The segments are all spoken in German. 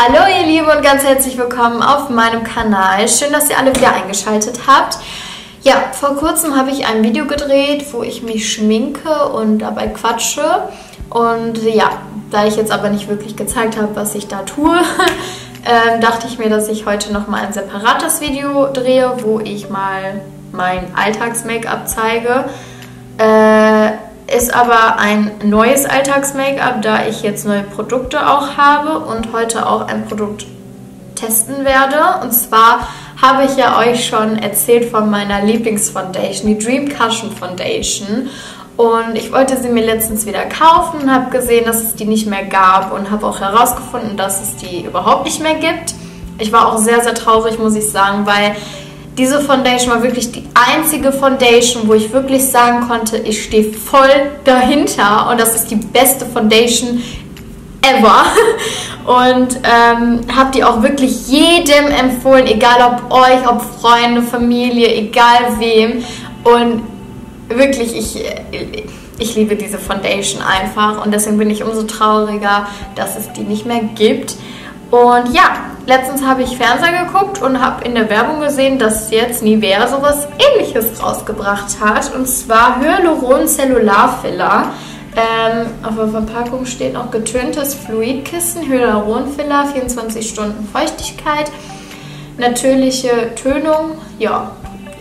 Hallo ihr Lieben und ganz herzlich willkommen auf meinem Kanal. Schön, dass ihr alle wieder eingeschaltet habt. Ja, vor kurzem habe ich ein Video gedreht, wo ich mich schminke und dabei quatsche. Und ja, da ich jetzt aber nicht wirklich gezeigt habe, was ich da tue, dachte ich mir, dass ich heute nochmal ein separates Video drehe, wo ich mal mein Alltags-Make-up zeige. Ist aber ein neues Alltags-Make-up, da ich jetzt neue Produkte auch habe und heute auch ein Produkt testen werde. Und zwar habe ich ja euch schon erzählt von meiner Lieblingsfoundation, die Dream Cushion Foundation. Und ich wollte sie mir letztens wieder kaufen und habe gesehen, dass es die nicht mehr gab und habe auch herausgefunden, dass es die überhaupt nicht mehr gibt. Ich war auch sehr, sehr traurig, muss ich sagen, weil diese Foundation war wirklich die einzige Foundation, wo ich wirklich sagen konnte, ich stehe voll dahinter und das ist die beste Foundation ever. Und habe die auch wirklich jedem empfohlen, egal ob euch, ob Freunde, Familie, egal wem. Und wirklich, ich liebe diese Foundation einfach und deswegen bin ich umso trauriger, dass es die nicht mehr gibt. Und ja, letztens habe ich Fernseher geguckt und habe in der Werbung gesehen, dass jetzt Nivea sowas Ähnliches rausgebracht hat. Und zwar Hyaluron-Cellular-Filler. Auf der Verpackung steht noch getöntes Fluidkissen, Hyaluron-Filler, 24 Stunden Feuchtigkeit, natürliche Tönung. Ja,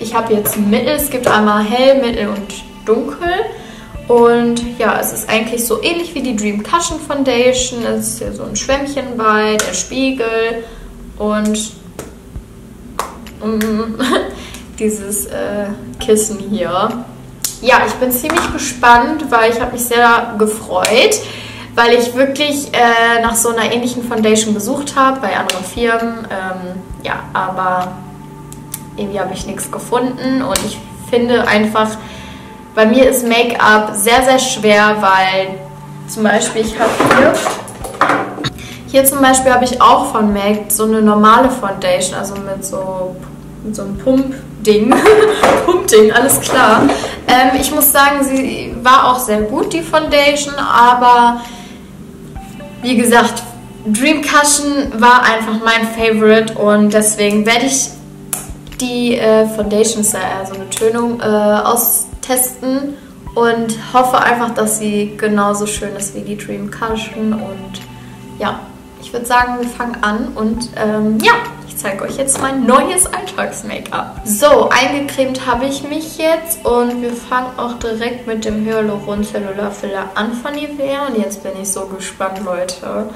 ich habe jetzt ein Mittel. Es gibt einmal hell, mittel und dunkel. Und ja, es ist eigentlich so ähnlich wie die Dream Cushion Foundation. Es ist hier so ein Schwämmchen bei, der Spiegel und dieses Kissen hier. Ja, ich bin ziemlich gespannt, weil ich habe mich sehr gefreut, weil ich wirklich nach so einer ähnlichen Foundation gesucht habe bei anderen Firmen. Ja, aber irgendwie habe ich nichts gefunden und ich finde einfach, bei mir ist Make-up sehr, sehr schwer, weil zum Beispiel ich habe hier zum Beispiel habe ich auch von MAC so eine normale Foundation, also mit so einem Pump-Ding. Pump-Ding, alles klar. Ich muss sagen, sie war auch sehr gut, die Foundation, aber wie gesagt, Dream Cushion war einfach mein Favorite und deswegen werde ich die Foundation, also eine Tönung, austesten und hoffe einfach, dass sie genauso schön ist wie die Dream Cushion. Und ja, ich würde sagen, wir fangen an und ja, ich zeige euch jetzt mein neues Alltags-Make-up. So, eingecremt habe ich mich jetzt und wir fangen auch direkt mit dem Hyaluron-Cellular-Filler an von Nivea. Und jetzt bin ich so gespannt, Leute.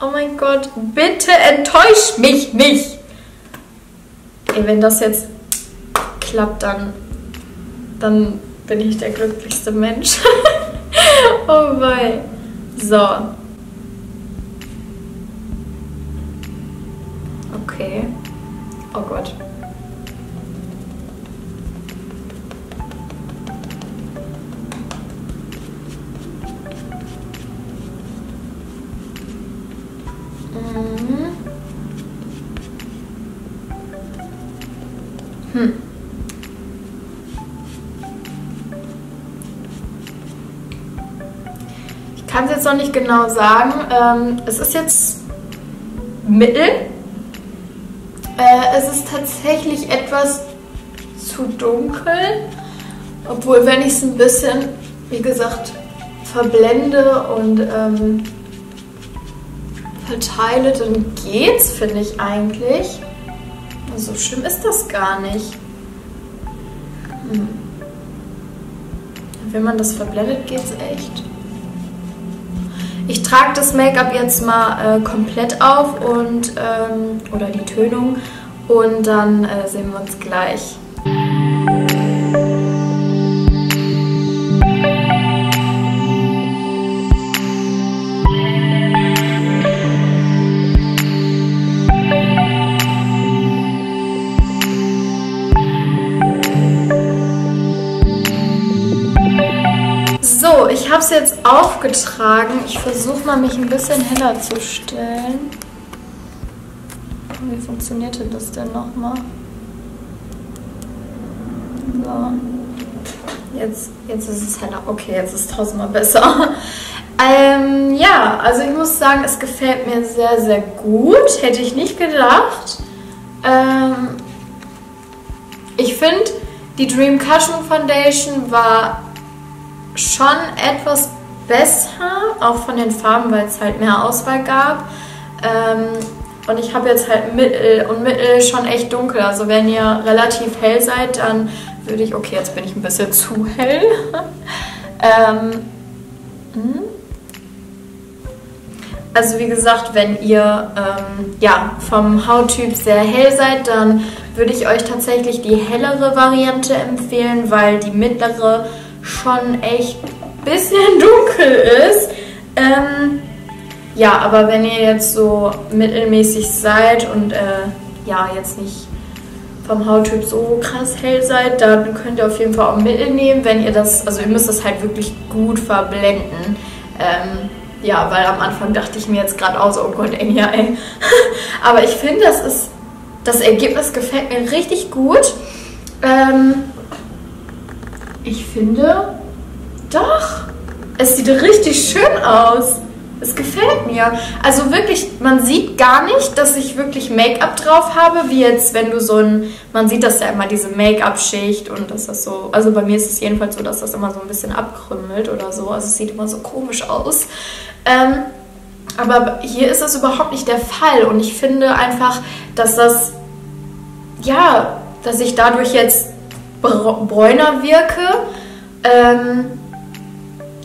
Oh mein Gott, bitte enttäuscht mich nicht! Ey, wenn das jetzt klappt, dann bin ich der glücklichste Mensch. Oh wei. So. Okay. Oh Gott. Ich kann es jetzt noch nicht genau sagen. Es ist jetzt mittel. Es ist tatsächlich etwas zu dunkel. Obwohl, wenn ich es ein bisschen, wie gesagt, verblende und verteile, dann geht's, finde ich eigentlich. So schlimm ist das gar nicht. Wenn man das verblendet, geht's echt. Ich trage das Make-up jetzt mal komplett auf und oder die Tönung und dann sehen wir uns gleich. So, ich habe es jetzt aufgetragen. Ich versuche mal, mich ein bisschen heller zu stellen. Wie funktionierte das denn nochmal? So. Jetzt ist es heller. Okay, jetzt ist es tausendmal besser. Ja, also ich muss sagen, es gefällt mir sehr, sehr gut. Hätte ich nicht gedacht. Ich finde, die Dream Cushion Foundation war schon etwas besser, auch von den Farben, weil es halt mehr Auswahl gab. Und ich habe jetzt halt mittel und mittel schon echt dunkel. Also wenn ihr relativ hell seid, dann würde ich... Okay, jetzt bin ich ein bisschen zu hell. Also wie gesagt, wenn ihr ja, vom Hauttyp sehr hell seid, dann würde ich euch tatsächlich die hellere Variante empfehlen, weil die mittlere schon echt ein bisschen dunkel ist. Ja, aber wenn ihr jetzt so mittelmäßig seid und ja, jetzt nicht vom Hauttyp so krass hell seid, dann könnt ihr auf jeden Fall auch Mittel nehmen, wenn ihr das, also ihr müsst das halt wirklich gut verblenden. Ja, weil am Anfang dachte ich mir jetzt gerade auch so, oh Gott, Enya, ey. Aber ich finde, das Ergebnis gefällt mir richtig gut. Ich finde, doch, es sieht richtig schön aus. Es gefällt mir. Also wirklich, man sieht gar nicht, dass ich wirklich Make-up drauf habe, wie jetzt, wenn du so ein... Man sieht das ja immer, diese Make-up-Schicht und dass das so... Also bei mir ist es jedenfalls so, dass das immer so ein bisschen abkrümmelt oder so. Also es sieht immer so komisch aus. Aber hier ist das überhaupt nicht der Fall. Und ich finde einfach, dass das... Ja, dass ich dadurch jetzt bräuner wirke.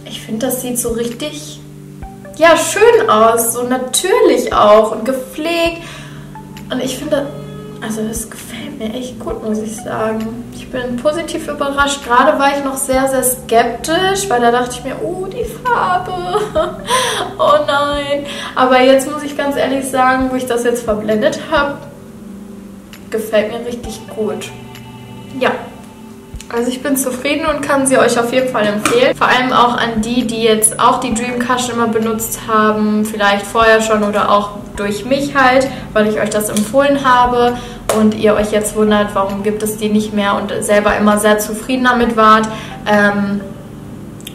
Ich finde, das sieht so richtig... ja, schön aus, so natürlich auch und gepflegt. Und ich finde, also es gefällt mir echt gut, muss ich sagen. Ich bin positiv überrascht. Gerade war ich noch sehr, sehr skeptisch, weil da dachte ich mir, oh, die Farbe, oh nein. Aber jetzt muss ich ganz ehrlich sagen, wo ich das jetzt verblendet habe, gefällt mir richtig gut. Ja. Also ich bin zufrieden und kann sie euch auf jeden Fall empfehlen. Vor allem auch an die, die jetzt auch die Dream Cushion immer benutzt haben. Vielleicht vorher schon oder auch durch mich halt, weil ich euch das empfohlen habe. Und ihr euch jetzt wundert, warum gibt es die nicht mehr und selber immer sehr zufrieden damit wart.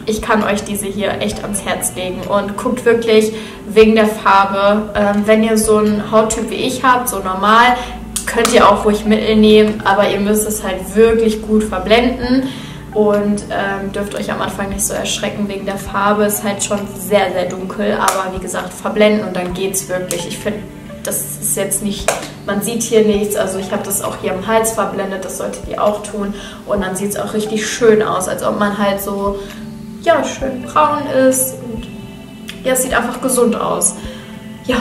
Ich kann euch diese hier echt ans Herz legen. Und guckt wirklich wegen der Farbe. Wenn ihr so einen Hauttyp wie ich habt, so normal... könnt ihr auch ruhig Mittel nehmen, aber ihr müsst es halt wirklich gut verblenden und dürft euch am Anfang nicht so erschrecken wegen der Farbe. Ist halt schon sehr, sehr dunkel, aber wie gesagt, verblenden und dann geht's wirklich. Ich finde, das ist jetzt nicht, man sieht hier nichts, also ich habe das auch hier am Hals verblendet, das solltet ihr auch tun und dann sieht es auch richtig schön aus, als ob man halt so, ja, schön braun ist und ja, es sieht einfach gesund aus. Ja.